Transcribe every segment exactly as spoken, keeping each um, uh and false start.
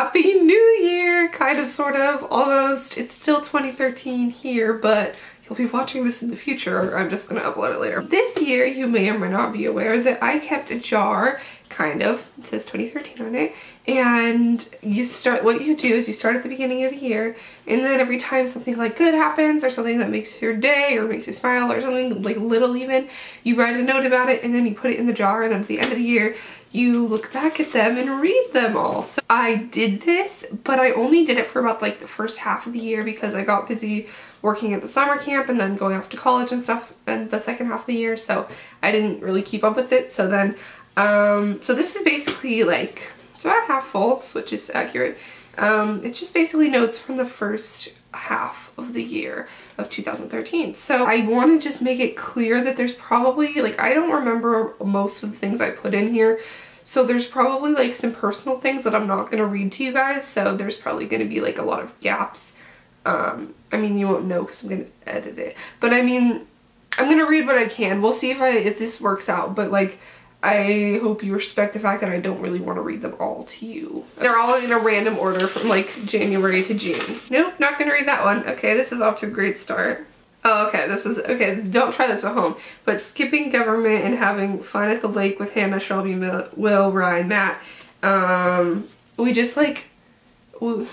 Happy New Year! Kind of, sort of, almost. It's still twenty thirteen here, but you'll be watching this in the future. I'm just gonna upload it later. This year, you may or may not be aware that I kept a jar, kind of, it says twenty thirteen on it, and you start, what you do is you start at the beginning of the year, and then every time something like good happens, or something that makes your day, or makes you smile, or something like little even, you write a note about it, and then you put it in the jar, and then at the end of the year, you look back at them and read them all. So I did this, but I only did it for about like the first half of the year because I got busy working at the summer camp and then going off to college and stuff and the second half of the year, so I didn't really keep up with it. So then um so this is basically like, it's about half full, so which is accurate. Um it's just basically notes from the first half of the year of two thousand thirteen. So I want to just make it clear that there's probably, like, I don't remember most of the things I put in here, so there's probably like some personal things that I'm not going to read to you guys, so there's probably going to be like a lot of gaps. um I mean, you won't know because I'm going to edit it, but I mean, I'm going to read what I can. We'll see if I if this works out, but like, I hope you respect the fact that I don't really want to read them all to you. They're all in a random order from like January to June. Nope, not gonna read that one. Okay, this is off to a great start. Oh, okay, this is, okay, don't try this at home. But skipping government and having fun at the lake with Hannah, Shelby, Mil Will, Ryan, Matt. Um, we just like, we,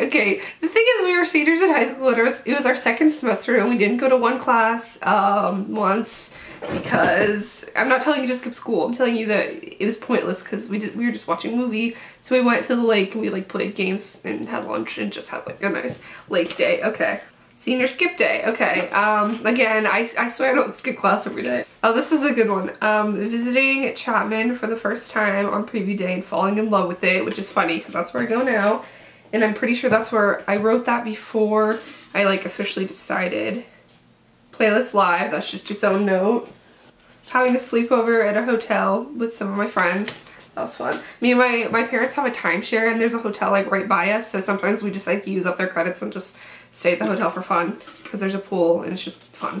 okay, the thing is, we were seniors in high school. It was, it was our second semester and we didn't go to one class um, once. Because I'm not telling you to skip school, I'm telling you that it was pointless because we did, we were just watching a movie. So we went to the lake and we like played games and had lunch and just had like a nice lake day. Okay, senior skip day. Okay, um again, I, I swear I don't skip class every day. Oh, this is a good one. Um visiting Chapman for the first time on preview day and falling in love with it, which is funny because that's where I go now, and I'm pretty sure that's where I wrote that before I like officially decided. Playlist Live, that's just its own note. Having a sleepover at a hotel with some of my friends. That was fun. Me and my, my parents have a timeshare and there's a hotel like right by us, so sometimes we just like use up their credits and just stay at the hotel for fun because there's a pool and it's just fun.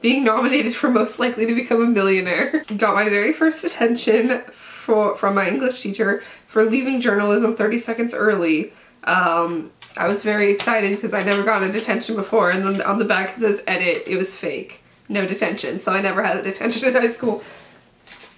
Being nominated for most likely to become a millionaire. Got my very first attention for, from my English teacher for leaving journalism thirty seconds early. Um, I was very excited because I never got a detention before, and then on the back it says edit, it was fake, no detention, so I never had a detention in high school.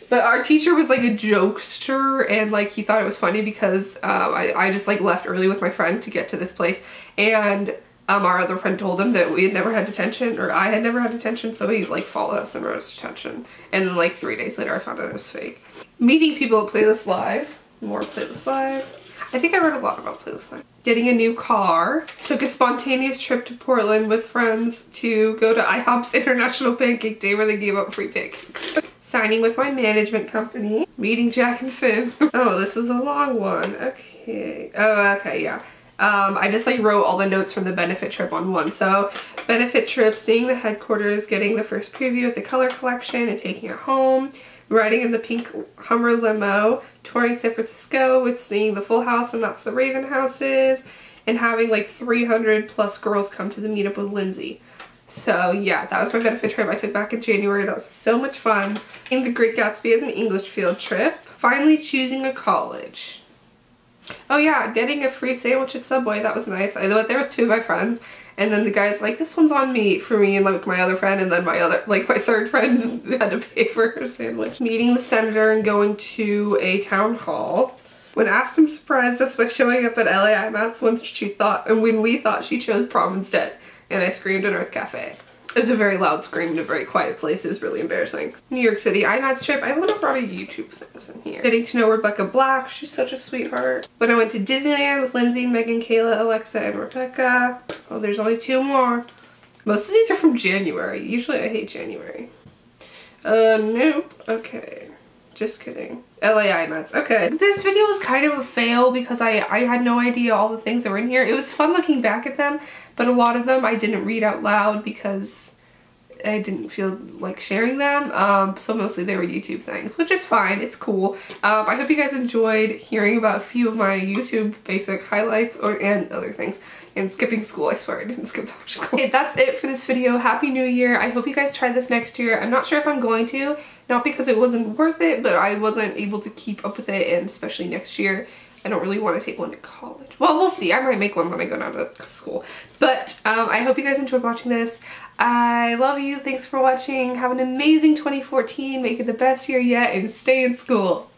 But our teacher was like a jokester and like he thought it was funny because um, I, I just like left early with my friend to get to this place, and um, our other friend told him that we had never had detention, or I had never had detention, so he like followed us and wrote us detention, and then like three days later I found out it was fake. Meeting people at Playlist Live, more Playlist Live. I think I read a lot about Playlist Live. Getting a new car. Took a spontaneous trip to Portland with friends to go to I hop's International Pancake Day where they gave out free pancakes. Signing with my management company. Meeting Jack and Finn. Oh, this is a long one. Okay. Oh, okay, yeah. Um, I just like wrote all the notes from the benefit trip on one. So, benefit trip, seeing the headquarters, getting the first preview of the color collection and taking it home. Riding in the pink Hummer limo, touring San Francisco with seeing the Full House, and that's the Raven houses, and having like three hundred plus girls come to the meetup with Lindsay. So yeah, that was my benefit trip I took back in January. That was so much fun. In the Great Gatsby as an English field trip. Finally choosing a college. Oh yeah, getting a free sandwich at Subway. That was nice. I went there with two of my friends. And then the guy's like, this one's on me, for me and like my other friend, and then my other, like my third friend had to pay for her sandwich. Meeting the senator and going to a town hall. When Aspen surprised us by showing up at L A I mats once she thought, and when we thought she chose prom instead, and I screamed at Earth Cafe. It was a very loud scream in a very quiet place. It was really embarrassing. New York City I mats trip. I would have brought a YouTube things in here. Getting to know Rebecca Black. She's such a sweetheart. When I went to Disneyland with Lindsay, Megan, Kayla, Alexa, and Rebecca. Oh, there's only two more. Most of these are from January. Usually I hate January. Uh, nope. Okay. Just kidding. L A I mats. Okay. This video was kind of a fail because I, I had no idea all the things that were in here. It was fun looking back at them, but a lot of them I didn't read out loud because I didn't feel like sharing them. Um, so mostly they were YouTube things, which is fine. It's cool. Um, I hope you guys enjoyed hearing about a few of my YouTube basic highlights or and other things. And skipping school, I swear I didn't skip that much school. Okay, that's it for this video. Happy New Year. I hope you guys try this next year. I'm not sure if I'm going to. Not because it wasn't worth it, but I wasn't able to keep up with it, and especially next year. I don't really want to take one to college. Well, we'll see. I might make one when I go down to school. But um, I hope you guys enjoyed watching this. I love you. Thanks for watching. Have an amazing twenty fourteen. Make it the best year yet and stay in school.